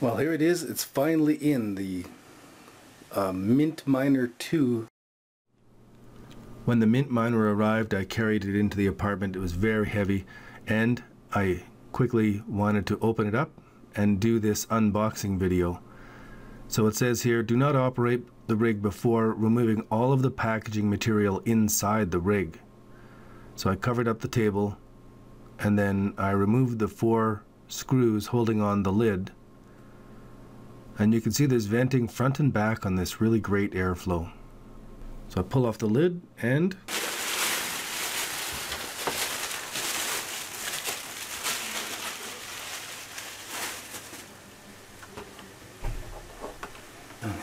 Well, here it is. It's finally in the Mint Miner 2. When the Mint Miner arrived, I carried it into the apartment. It was very heavy, and I quickly wanted to open it up and do this unboxing video. So it says here, do not operate the rig before removing all of the packaging material inside the rig. So I covered up the table, and then I removed the 4 screws holding on the lid. And you can see there's venting front and back on this really great airflow. So I pull off the lid, and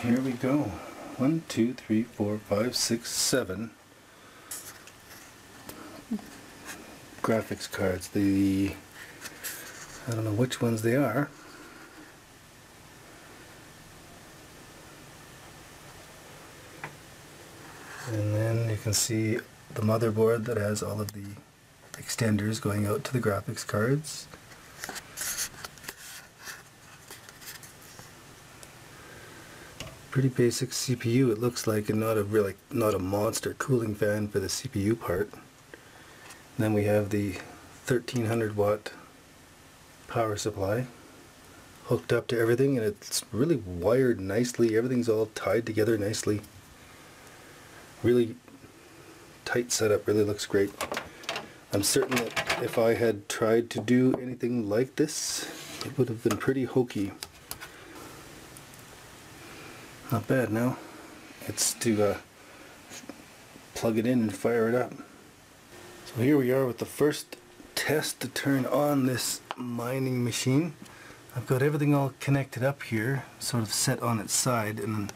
here we go. 1, 2, 3, 4, 5, 6, 7 graphics cards. I don't know which ones they are. And then you can see the motherboard that has all of the extenders going out to the graphics cards. Pretty basic CPU, it looks like, and not a monster cooling fan for the CPU part. And then we have the 1300-watt power supply hooked up to everything, and it's really wired nicely. Everything's all tied together nicely. Really tight setup, really looks great. I'm certain that if I had tried to do anything like this, it would have been pretty hokey. Not bad now. It's to plug it in and fire it up. So here we are with the first test to turn on this mining machine. I've got everything all connected up here, sort of set on its side, and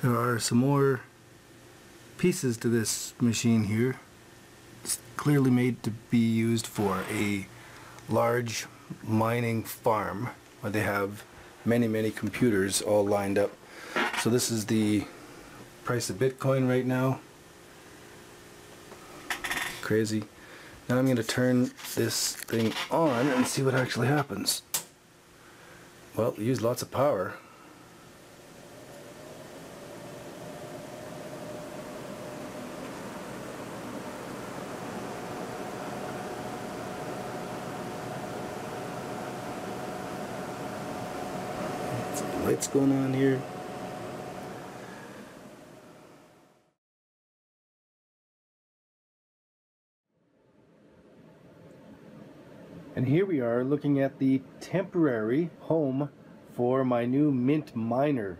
there are some more pieces to this machine here. It's clearly made to be used for a large mining farm where they have many computers all lined up. So this is the price of Bitcoin right now. Crazy. Now I'm going to turn this thing on and see what actually happens. Well, it used lots of power. Lights going on here. And here we are looking at the temporary home for my new Mint Miner.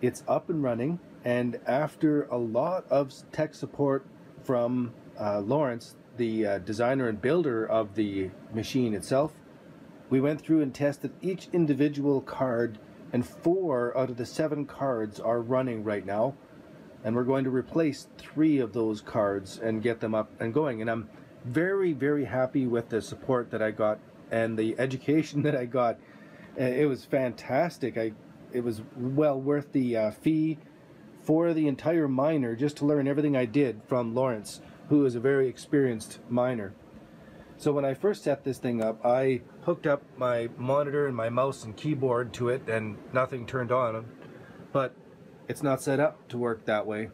It's up and running, and after a lot of tech support from Lawrence, the designer and builder of the machine itself, we went through and tested each individual card, and 4 out of the 7 cards are running right now, and we're going to replace 3 of those cards and get them up and going. And I'm very happy with the support that I got and the education that I got. It was fantastic. It was well worth the fee for the entire miner just to learn everything I did from Lawrence, who is a very experienced miner. So when I first set this thing up, I hooked up my monitor and my mouse and keyboard to it, and nothing turned on. But it's not set up to work that way.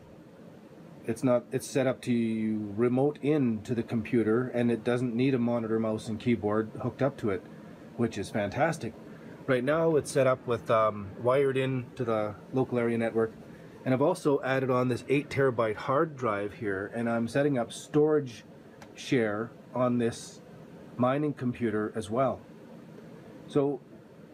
It's set up to remote in to the computer, and it doesn't need a monitor, mouse, and keyboard hooked up to it, which is fantastic. Right now it's set up with wired in to the local area network, and I've also added on this 8 terabyte hard drive here, and I'm setting up storage share on this mining computer as well. So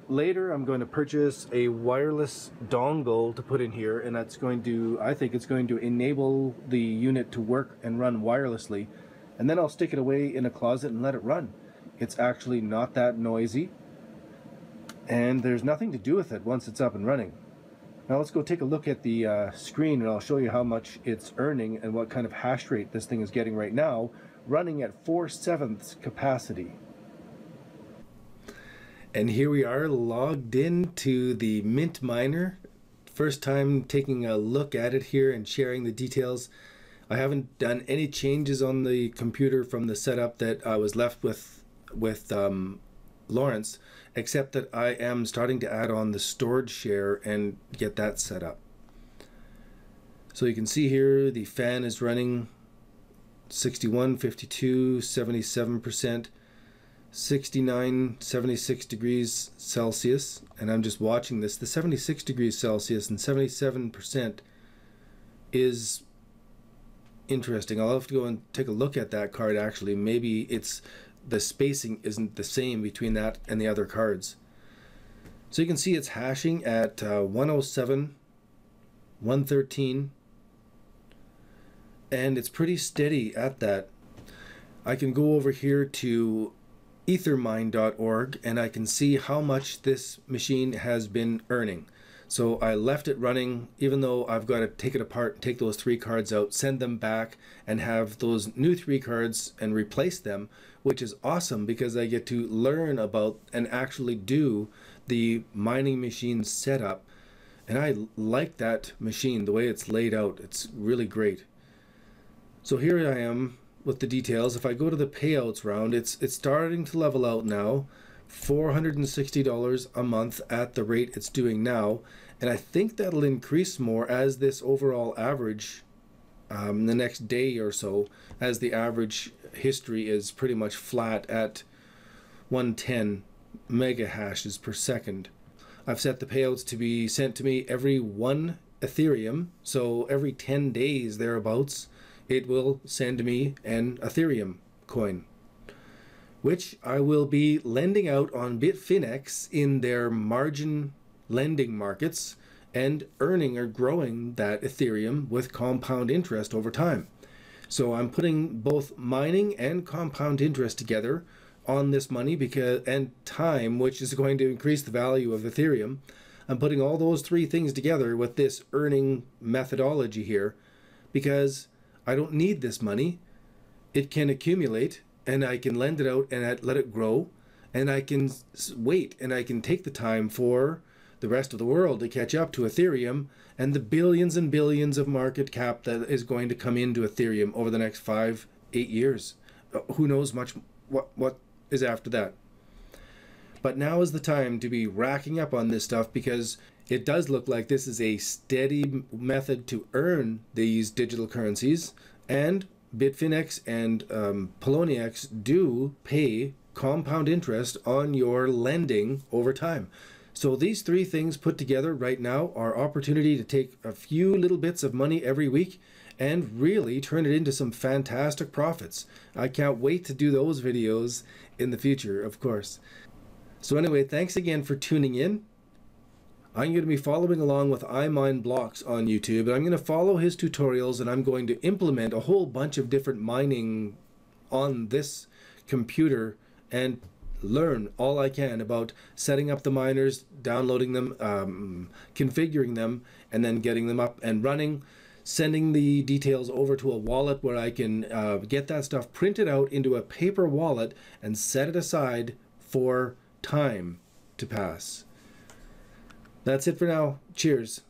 later I'm going to purchase a wireless dongle to put in here, and that's going to, I think it's going to enable the unit to work and run wirelessly, and then I'll stick it away in a closet and let it run. It's actually not that noisy, and there's nothing to do with it once it's up and running. Now let's go take a look at the screen, and I'll show you how much it's earning and what kind of hash rate this thing is getting right now, running at 4/7 capacity. And here we are logged into the Mint Miner. First time taking a look at it here and sharing the details. I haven't done any changes on the computer from the setup that I was left with Lawrence, except that I am starting to add on the storage share and get that set up. So you can see here the fan is running 61, 52, 77%, 69, 76 degrees Celsius, and I'm just watching this. The 76 degrees Celsius and 77% is interesting. I'll have to go and take a look at that card actually. Maybe it's the spacing isn't the same between that and the other cards. So you can see it's hashing at 107, 113, and it's pretty steady at that. I can go over here to ethermine.org and I can see how much this machine has been earning. So I left it running, even though I've got to take it apart, take those 3 cards out, send them back, and have those new 3 cards and replace them, which is awesome because I get to learn about and actually do the mining machine setup. And I like that machine, the way it's laid out. It's really great. So here I am with the details. If I go to the payouts round, it's starting to level out now. $460 a month at the rate it's doing now, and I think that'll increase more as this overall average the next day or so, as the average history is pretty much flat at 110 mega hashes per second. I've set the payouts to be sent to me every 1 Ethereum, so every 10 days thereabouts it will send me an Ethereum coin, which I will be lending out on Bitfinex in their margin lending markets and earning or growing that Ethereum with compound interest over time. So I'm putting both mining and compound interest together on this money and time, which is going to increase the value of Ethereum. I'm putting all those 3 things together with this earning methodology here because I don't need this money. It can accumulate, and I can lend it out and let it grow, and I can wait, and I can take the time for the rest of the world to catch up to Ethereum and the billions and billions of market cap that is going to come into Ethereum over the next 5-8 years. Who knows much what is after that. But now is the time to be racking up on this stuff because it does look like this is a steady method to earn these digital currencies, and Bitfinex and Poloniex do pay compound interest on your lending over time. So these 3 things put together right now are opportunity to take a few little bits of money every week and really turn it into some fantastic profits. I can't wait to do those videos in the future, of course. So anyway, thanks again for tuning in. I'm going to be following along with iMineBlocks on YouTube, and I'm going to follow his tutorials, and I'm going to implement a whole bunch of different mining on this computer and learn all I can about setting up the miners, downloading them, configuring them, and then getting them up and running, sending the details over to a wallet where I can get that stuff printed out into a paper wallet and set it aside for time to pass. That's it for now. Cheers.